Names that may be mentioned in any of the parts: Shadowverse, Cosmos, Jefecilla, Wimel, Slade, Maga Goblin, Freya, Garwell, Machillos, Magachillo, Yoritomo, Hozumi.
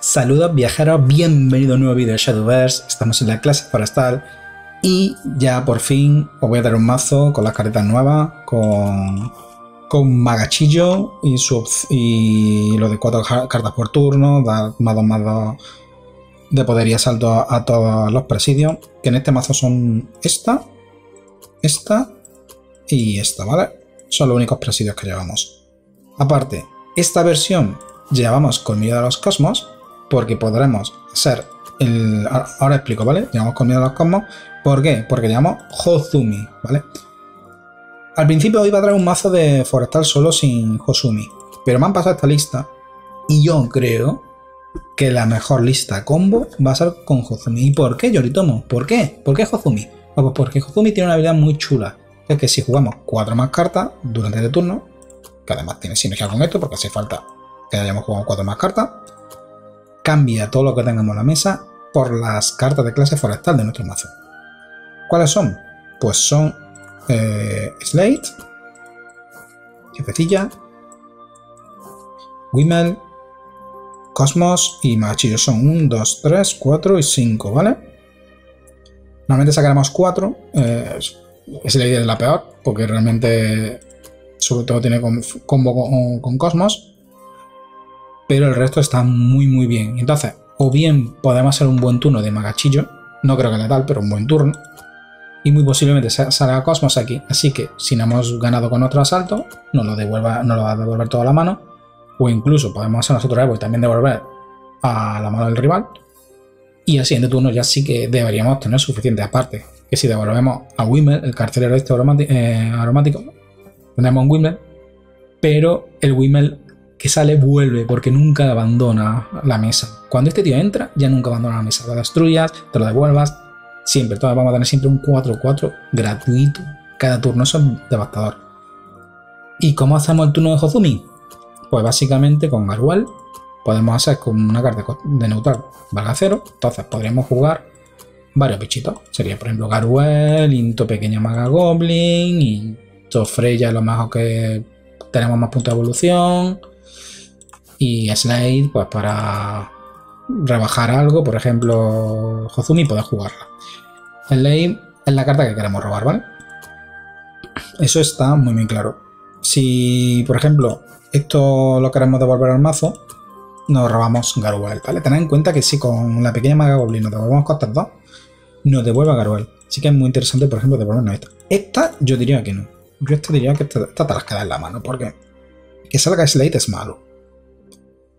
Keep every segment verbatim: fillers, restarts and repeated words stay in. Saludos viajeros, bienvenido a un nuevo vídeo de Shadowverse. Estamos en la clase forestal y ya por fin os voy a dar un mazo con las caretas nuevas, con, con Magachillo y, sub, y lo de cuatro cartas por turno, dar más dos más dos de poder y asalto a, a todos los presidios, que en este mazo son esta, esta y esta, ¿vale? Son los únicos presidios que llevamos. Aparte, esta versión llevamos con miedo a los Cosmos, porque podremos ser el... Ahora explico, ¿vale? Llevamos con miedo a los Cosmos. ¿Por qué? Porque llevamos Hozumi, ¿vale? Al principio iba a traer un mazo de forestal solo sin Hozumi, pero me han pasado esta lista y yo creo que la mejor lista combo va a ser con Hozumi. ¿Y por qué, Yoritomo? ¿Por qué? ¿Por qué Hozumi? Pues porque Hozumi tiene una habilidad muy chula, que es que si jugamos cuatro más cartas durante este turno, que además tiene sinergia con esto porque hace falta que hayamos jugado cuatro más cartas, cambia todo lo que tengamos en la mesa por las cartas de clase forestal de nuestro mazo. ¿Cuáles son? Pues son eh, Slade, Jefecilla, Wimel, Cosmos y Machillos. Son uno, dos, tres, cuatro y cinco, ¿vale? Normalmente sacaremos cuatro, eh, Slade es la peor porque realmente sobre todo tiene combo con, con Cosmos, pero el resto está muy muy bien. Entonces, o bien podemos hacer un buen turno de Magachillo, no creo que letal, pero un buen turno, y muy posiblemente salga Cosmos aquí, así que si no hemos ganado con otro asalto, nos lo, devuelva, nos lo va a devolver toda la mano, o incluso podemos hacer nosotros algo y también devolver a la mano del rival, y el siguiente turno ya sí que deberíamos tener suficiente. Aparte, que si devolvemos a Wimel, el carcelero este aromático, eh, aromático tenemos un Wimel, pero el Wimel que sale vuelve, porque nunca abandona la mesa. Cuando este tío entra, ya nunca abandona la mesa. Lo destruyas, te lo devuelvas, siempre. Entonces vamos a tener siempre un cuatro cuatro gratuito cada turno. Eso es devastador. ¿Y cómo hacemos el turno de Hozumi? Pues básicamente con Garwell podemos hacer con una carta de neutral valga cero. Entonces podríamos jugar varios bichitos. Sería, por ejemplo, Garwell, Into Pequeña Maga Goblin, Into Freya, lo mejor que tenemos más puntos de evolución. Y Slade, pues para rebajar algo, por ejemplo, Hozumi, poder jugarla. Slade es la carta que queremos robar, ¿vale? Eso está muy, muy claro. Si, por ejemplo, esto lo queremos devolver al mazo, nos robamos Garwell, ¿vale? Tened en cuenta que si con la pequeña Maga Goblin nos devolvemos costas dos, nos devuelve a Garwell. Así que es muy interesante, por ejemplo, devolvernos esta. Esta yo diría que no. Yo esta diría que esta, esta te las queda en la mano, porque que salga Slade es malo.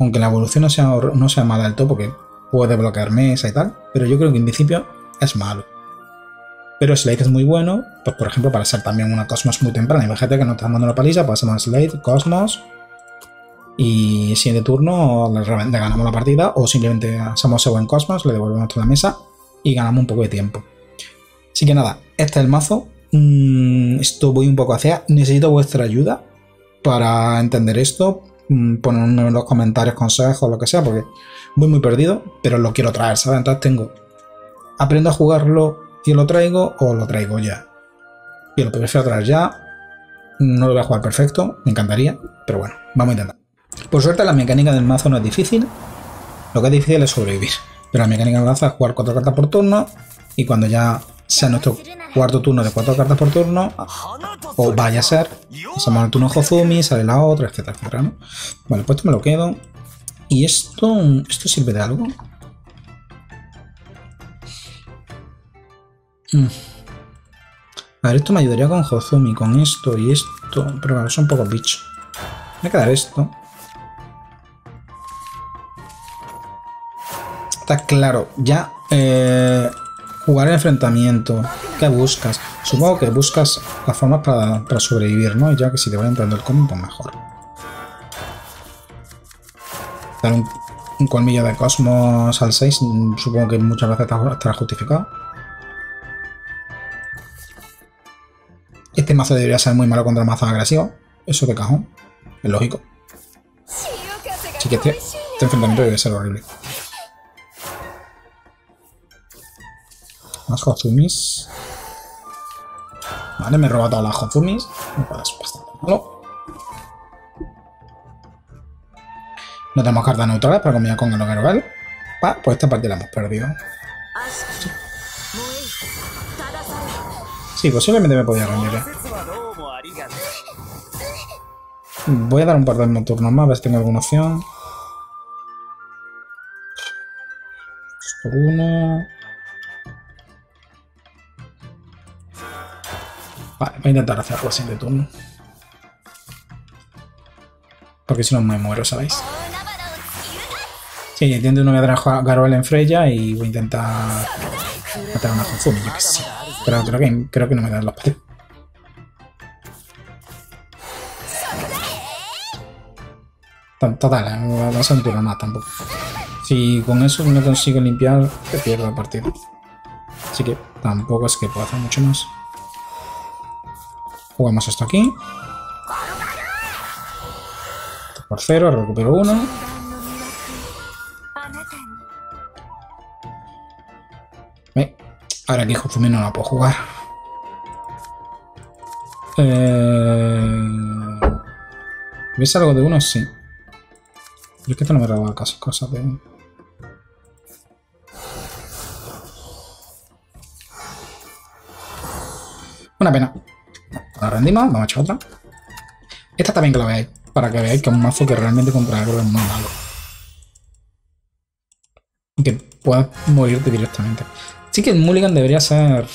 Aunque la evolución no sea, no sea mala del todo, porque puede bloquear mesa y tal, pero yo creo que en principio es malo. Pero Slade es muy bueno, pues por ejemplo, para ser también una Cosmos muy temprana. Imagínate que nos están dando una paliza, pasamos Slade, Cosmos, y siguiente turno le, le ganamos la partida, o simplemente hacemos ese buen Cosmos, le devolvemos toda la mesa y ganamos un poco de tiempo. Así que nada, este es el mazo. Mm, esto voy un poco hacia. Necesito vuestra ayuda para entender esto. Ponedme en los comentarios consejos, lo que sea, porque voy muy perdido, pero lo quiero traer, ¿sabes? Entonces tengo, aprendo a jugarlo y lo traigo, o lo traigo ya. Yo lo prefiero traer ya, no lo voy a jugar perfecto, me encantaría, pero bueno, vamos a intentar. Por suerte la mecánica del mazo no es difícil, lo que es difícil es sobrevivir, pero la mecánica del mazo es jugar cuatro cartas por turno, y cuando ya sea nuestro cuarto turno de cuatro cartas por turno, o vaya a ser, hacemos el turno Hozumi, sale la otra, etcétera, etcétera, ¿no? Vale, pues esto me lo quedo. ¿Y esto, esto sirve de algo? Mm. A ver, esto me ayudaría con Hozumi, con esto y esto, pero bueno, son un poco bichos. Voy a quedar esto. Está claro, ya... Eh... Jugar el enfrentamiento. ¿Qué buscas? Supongo que buscas las formas para, para sobrevivir, ¿no? Y ya que si te va entrando el combo, pues mejor. Dar un, un colmillo de Cosmos al seis, supongo que muchas veces estará justificado. Este mazo debería ser muy malo contra mazos agresivos. Eso de cajón. Es lógico. Así que este, este enfrentamiento debe ser horrible. Más Hozumis. Vale, me he robado todas las Hozumis. Me parece bastante malo. No tenemos cartas neutrales para combinar con el Garwell. Pa, pues esta partida la hemos perdido. Sí, posiblemente me podía reunir. ¿eh? Voy a dar un par de turnos más, a ver si tengo alguna opción. Por uno. Vale, voy a intentar hacerlo así de turno. Porque si no me muero, ¿sabéis? Sí, entiendo, no voy a traer a Garwell en Freya y voy a intentar matar a una Hozumi, yo que sí. Pero creo que, creo que no me dan los papeles. Total, no va a un turno más tampoco. Si con eso no consigo limpiar, te pierdo el partido. Así que tampoco es que pueda hacer mucho más. Jugamos esto aquí. Por cero, recupero uno. ¿Ve? Ahora aquí Hozumi no la puedo jugar. Eh... ¿Ves algo de uno? Sí. Pero es que esto no me roba casi cosas de... Una pena. La rendimos, vamos a echar otra. Esta también que la veáis, para que veáis que es un mazo que realmente contra el Garwell es muy malo. Que puedas morirte directamente. Sí que el Mulligan debería ser...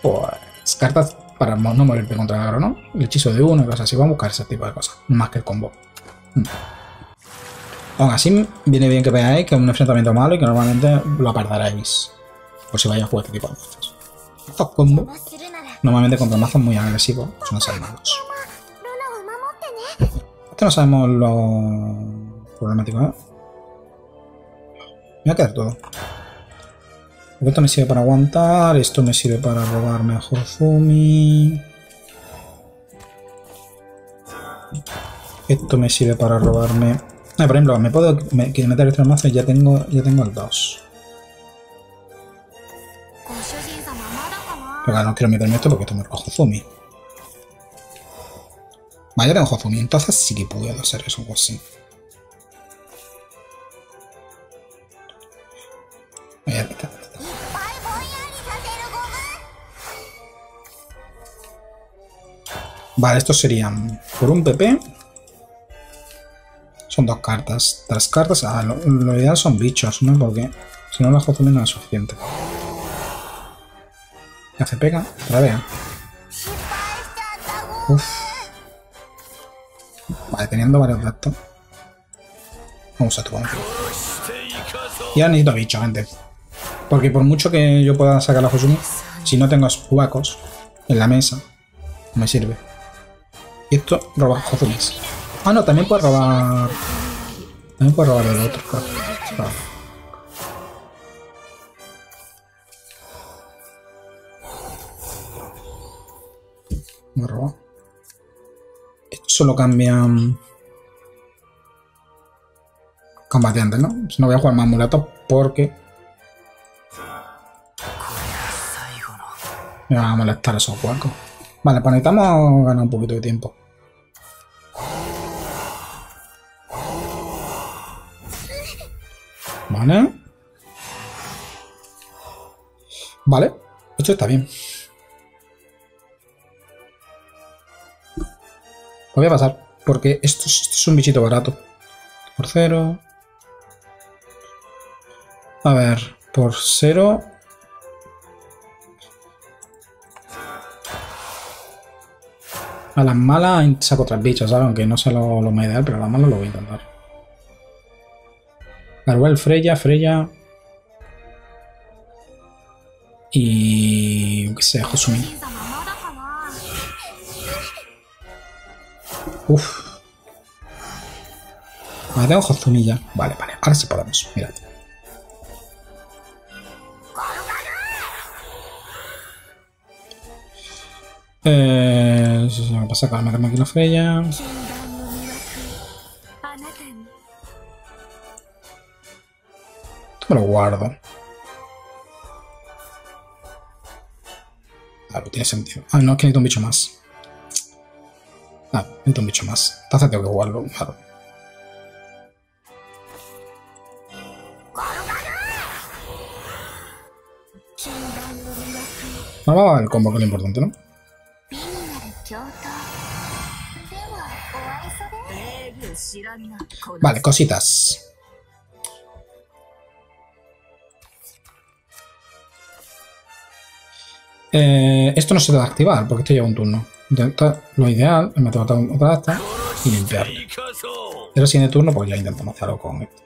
Pues... Cartas para no morirte contra el Garwell, ¿no? El hechizo de uno y cosas así. Vamos a buscar ese tipo de cosas. Más que el combo. Aún así, viene bien que veáis que es un enfrentamiento malo y que normalmente lo apartaréis. Por si vais a jugar este tipo de cosas. Estos combos... Normalmente contra mazos muy agresivos son ser malos. Esto no sabemos lo problemático, ¿eh? Me voy a quedar todo. Porque esto me sirve para aguantar, esto me sirve para robarme a Hozumi. Esto me sirve para robarme... Eh, por ejemplo, me puedo me, quiero meter este mazo y ya tengo, ya tengo el dos. Pero claro, no quiero meterme esto porque esto me roba Hozumi. Vale, yo tengo Hozumi, entonces sí que puedo hacer eso o así. Vale, estos serían por un P P. Son dos cartas. Tres cartas. Ah, lo, lo ideal son bichos, ¿no? Porque si no, la Hozumi no es suficiente. Ya se pega. La vea. Uf. Vale, teniendo varios datos. Vamos a tu Y ahora necesito bichos, gente. Porque por mucho que yo pueda sacar la Hozumi, si no tengo huecos en la mesa, no me sirve. Y esto roba Hozumi. Ah, no, también puedo robar. También puedo robar el otro. Claro. Claro. Me robo. Esto solo cambia. Combatientes, ¿no? No voy a jugar más mulatos porque. Me va a molestar esos huecos. Vale, pues necesitamos ganar un poquito de tiempo. Vale. Vale. Esto está bien. Lo voy a pasar. Porque esto, esto es un bichito barato. Por cero. A ver. Por cero. A las malas saco tres bichos, ¿sabes? Aunque no sea lo, lo más ideal, pero a las malas lo voy a intentar. Garwell, Freya, Freya y... que sea, Hozumi. Uf. Vale, tengo Hozumi ya. Vale, vale, ahora sí podemos, mirad. Eh... Eso se me pasa para meterme aquí la Freya. Me lo guardo. Claro, tiene sentido. Ah, no, es que necesito un bicho más. Ah, necesito un bicho más. Entonces tengo que jugarlo, claro. No, vamos a ver el combo, que es lo importante, ¿no? Vale, cositas. Eh, esto no se debe activar porque esto lleva un turno. Intenta, lo ideal es matar otra hasta y limpiar. Pero si en el turno, pues ya intentamos hacer algo con esto.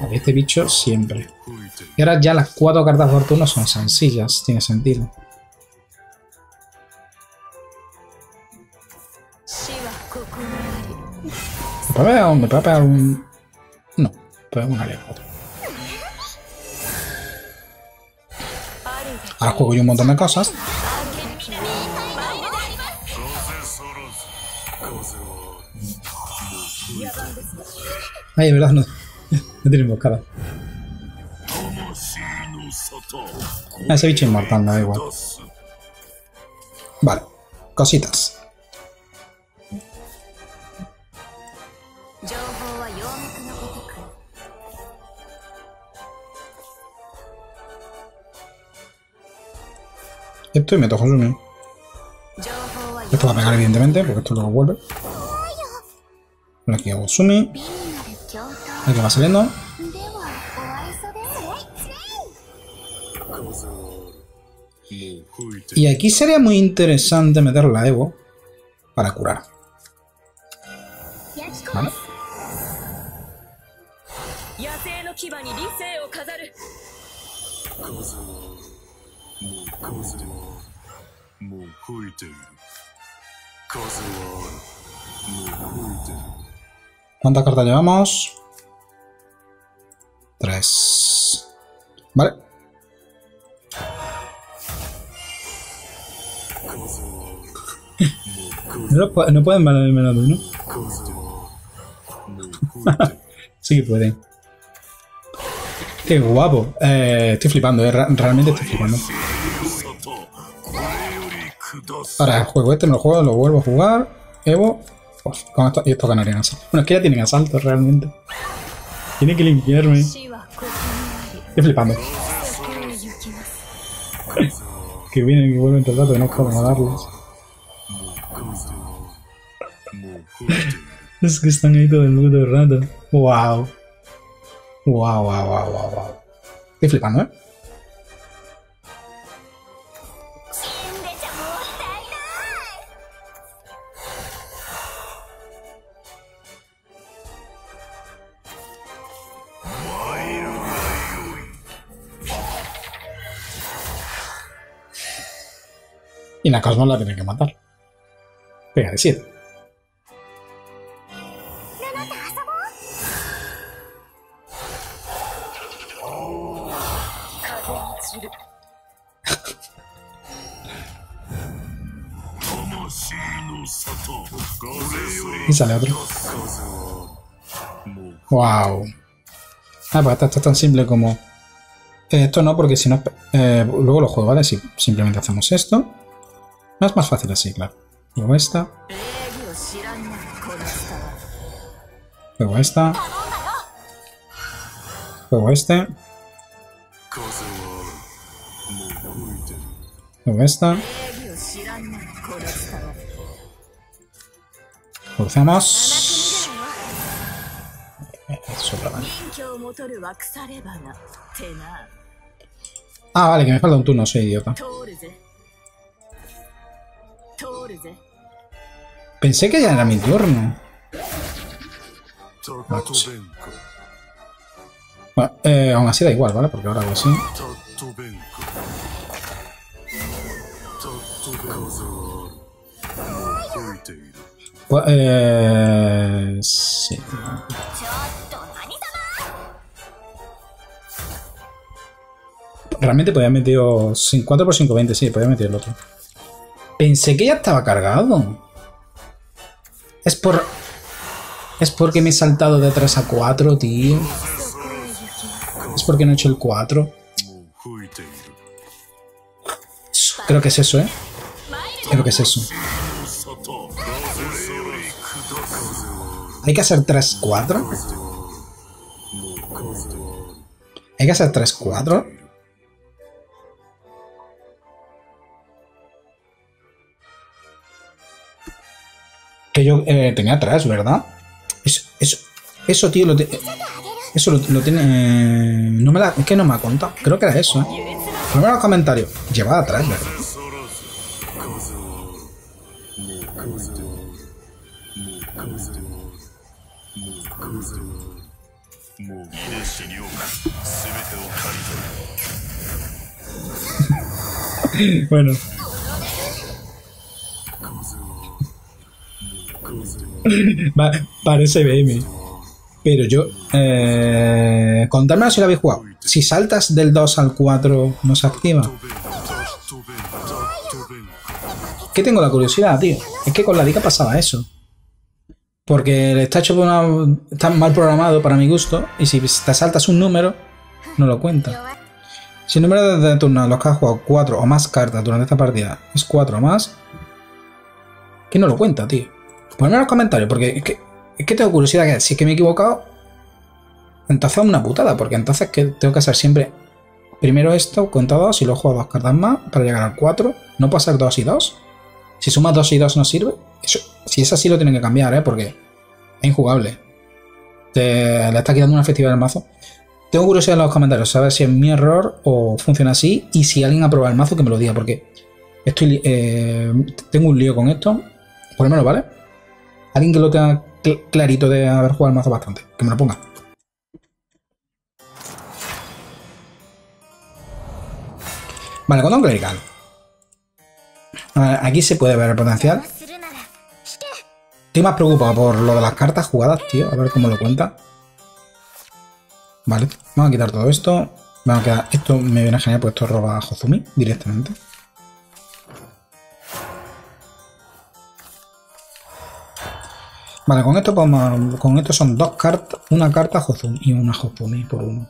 Vale, este bicho siempre. Y ahora ya las cuatro cartas por turno son sencillas, tiene sentido. ¿Me puede pegar un...? ¿Me puede pegar un...? No, pero una ley otra. Ahora juego yo un montón de cosas. Ay, de verdad, no, no tiene emboscada. Ah, ese bicho inmortal, no da igual. Vale, cositas. Esto y meto a Hozumi. Esto va a pegar, evidentemente, porque esto luego vuelve. Por aquí a Hozumi. Aquí va saliendo. Y aquí sería muy interesante meter la Evo para curar. Vale. ¿Cuántas cartas llevamos? Tres. Vale. No, no pueden valer menos de uno. Sí que pueden. Qué guapo. Eh, estoy flipando, eh. Realmente estoy flipando. Ahora el juego este, me lo juego, lo vuelvo a jugar. Evo. Uf, con esto, y esto ganarían asalto. Bueno, es que ya tienen asalto realmente. Tienen que limpiarme. Estoy flipando. Que vienen y vuelven todo el rato y no puedo matarlos. Es que están ahí todo el mundo del rato. Wow. Wow, wow, wow, wow, wow. Estoy flipando, ¿eh? Y la Cosmos la tiene que matar. Pega de siete. Y sale otro. Wow. Ah, pues esto es tan simple como... Eh, esto no, porque si no... Eh, luego lo juego, ¿vale? Si simplemente hacemos esto. No es más fácil así, claro. Luego esta. Luego esta. Luego este. Luego esta. Crucemos. Ah, vale, que me falta un turno, soy idiota. Pensé que ya era mi turno. Bueno, eh, aún así da igual, ¿vale? Porque ahora hago así. Pues, eh, sí. Realmente podía haber metido cuatro por cinco veinte, sí, podía haber metido el otro. Pensé que ya estaba cargado. Es por... Es porque me he saltado de tres a cuatro, tío. Es porque no he hecho el cuatro. Creo que es eso, ¿eh? Creo que es eso. Hay que hacer tres cuatro. Hay que hacer tres cuatro. Que yo eh, tenía tres, ¿verdad? Eso, eso, eso tío, lo te, eso lo, lo tiene... Eh, no me la, es que no me ha contado. Creo que era eso, ¿eh? Primero los comentarios. Llevaba tres, ¿verdad? Bueno. Va, parece B M. Pero yo... Eh, contármelo si lo habéis jugado. Si saltas del dos al cuatro, no se activa. ¿Qué tengo la curiosidad, tío? Es que con la dica pasaba eso. Porque el está hecho por una, está mal programado para mi gusto. Y si te saltas un número, no lo cuenta. Si el número de turno los que has jugado cuatro o más cartas durante esta partida es cuatro o más, que no lo cuenta, tío. Ponme en los comentarios, porque es que, es que tengo curiosidad que si es que me he equivocado, entonces es una putada, porque entonces que tengo que hacer siempre primero esto, cuenta dos y luego juego dos cartas más para llegar al cuatro. No puedo hacer dos y dos. Si sumas dos y dos no sirve. Eso, si es así lo tienen que cambiar, ¿eh? Porque es injugable. Te, le está quitando una efectividad al mazo. Tengo curiosidad en los comentarios, saber si es mi error o funciona así. Y si alguien ha probado el mazo, que me lo diga, porque estoy eh, tengo un lío con esto. Ponérmelo, ¿vale? Alguien que lo tenga cl clarito de haber jugado el mazo bastante, que me lo ponga. Vale, con un clerical. Aquí se puede ver el potencial. Estoy más preocupado por lo de las cartas jugadas, tío. A ver cómo lo cuenta. Vale, vamos a quitar todo esto. Vamos a quedar. Esto me viene genial porque esto roba a Hozumi directamente. Vale, con esto podemos, con esto son dos cartas. Una carta Hozumi y una Hozumi por uno.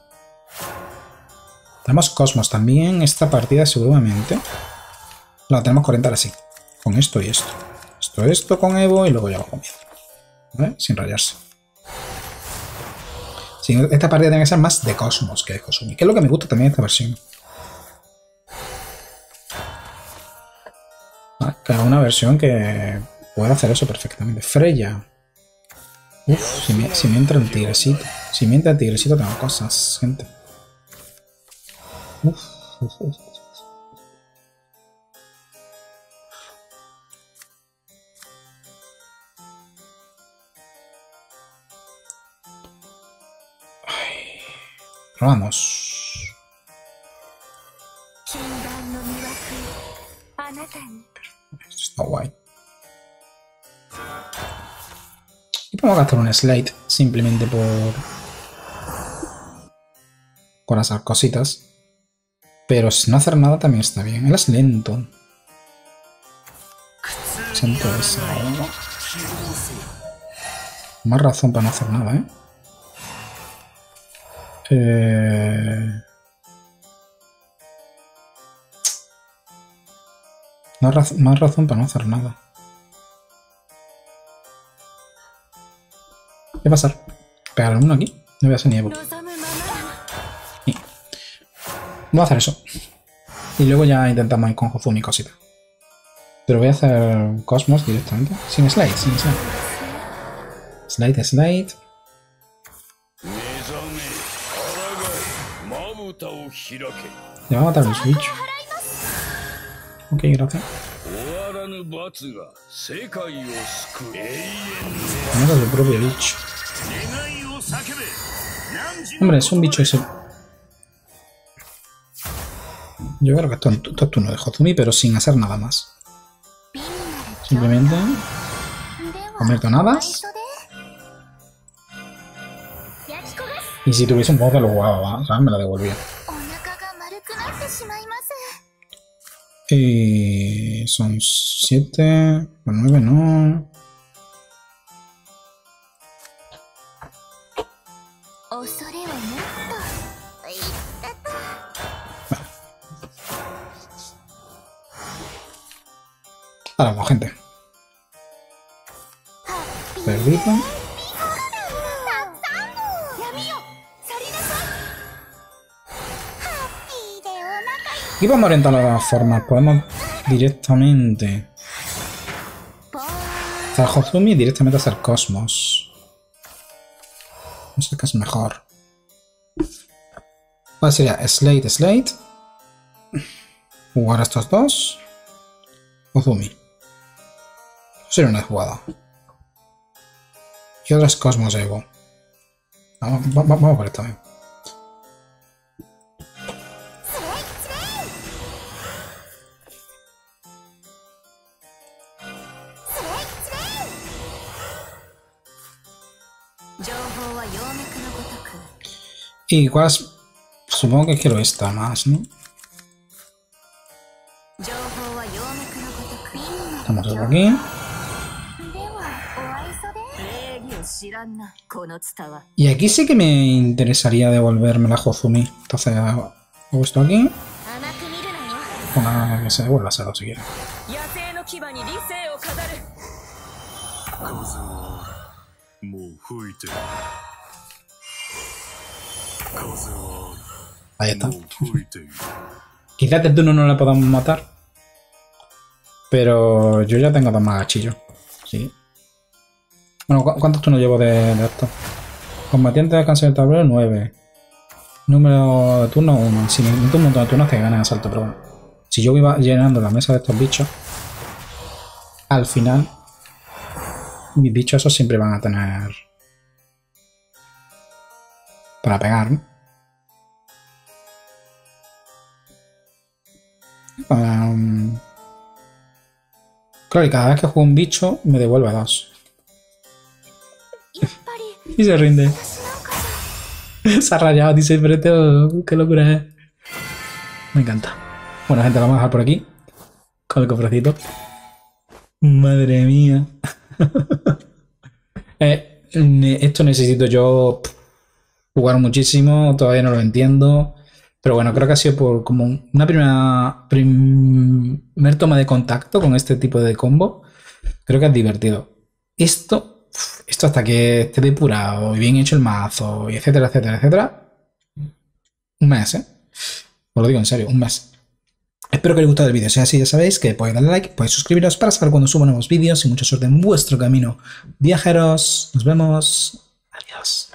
Tenemos Cosmos también. Esta partida seguramente. La tenemos que orientar así. Con esto y esto. Esto, esto con Evo y luego ya lo comienzo. ¿Vale? Sin rayarse. Esta partida tiene que ser más de Cosmos que de Hozumi, que es lo que me gusta también de esta versión. Vale, que es una versión que puede hacer eso perfectamente. Freya. Uff, si me, si me entra un tigrecito. Si me entra un tigrecito tengo cosas, gente. Uff, uff, uff. Vamos. Esto está guay. Y podemos gastar un Slade simplemente por... con hacer cositas. Pero sin hacer nada también está bien. Él es lento. Siento eso. Más razón para no hacer nada, ¿eh? Eh... No raz- más razón para no hacer nada. ¿Qué pasar? ¿Pegar uno aquí? No voy a hacer ni Evo. Sí. Voy a hacer eso. Y luego ya intentamos ir con Hozumi y cosita. Pero voy a hacer Cosmos directamente. Sin Slide, sin Slide. Slide, Slide. Le va a matar el switch. Ok, gracias. Mata su propio bicho. Hombre, es un bicho ese. Yo creo que esto, esto es turno de Hozumi, pero sin hacer nada más. Simplemente... comer tonadas. Y si tuviese un poco que lo jugaba, ¿sabes? Me la devolvía. Y son siete, nueve no. Vale. Ahora vamos, gente. Perdita. Y vamos a orientarlo de las formas. Podemos directamente hacer Hozumi y directamente hacer Cosmos. No sé qué es mejor. Pues sería Slade, Slade. Jugar a estos dos. Hozumi. Sería una jugada. Y otras Cosmos llevo. Vamos, vamos, vamos por esto también. Y igual supongo que quiero esta más, ¿no? Estamos por aquí. Y aquí sí que me interesaría devolverme la Hozumi. Entonces, hago esto aquí. Bueno, que se devuelva a hacerlo si quiere. Ahí está. Quizás este turno no le podamos matar. Pero yo ya tengo dos magachillos. Sí. Bueno, ¿cu ¿cuántos turnos llevo de, de esto? Combatiente de alcance del tablero nueve. Número de turno uno. Si necesito un montón de turnos te ganan asalto, pero bueno. Si yo iba llenando la mesa de estos bichos, al final mis bichos esos siempre van a tener para pegar, ¿no? Um... Claro, y cada vez que juego un bicho me devuelve dos. Y se rinde. Se ha rayado, dice, pero qué locura es. Me encanta. Bueno, gente, vamos a dejar por aquí. Con el cofrecito. Madre mía. eh, esto necesito yo jugar muchísimo. Todavía no lo entiendo. Pero bueno, creo que ha sido por como una primera primer toma de contacto con este tipo de combo. Creo que es divertido. Esto... Esto hasta que esté depurado y bien hecho el mazo, y etcétera, etcétera, etcétera. Un mes, ¿eh? Os lo digo en serio, un mes. Espero que os haya gustado el vídeo. Si es así, ya sabéis que podéis darle like, podéis suscribiros para saber cuando subo nuevos vídeos y mucha suerte en vuestro camino. Viajeros, nos vemos. Adiós.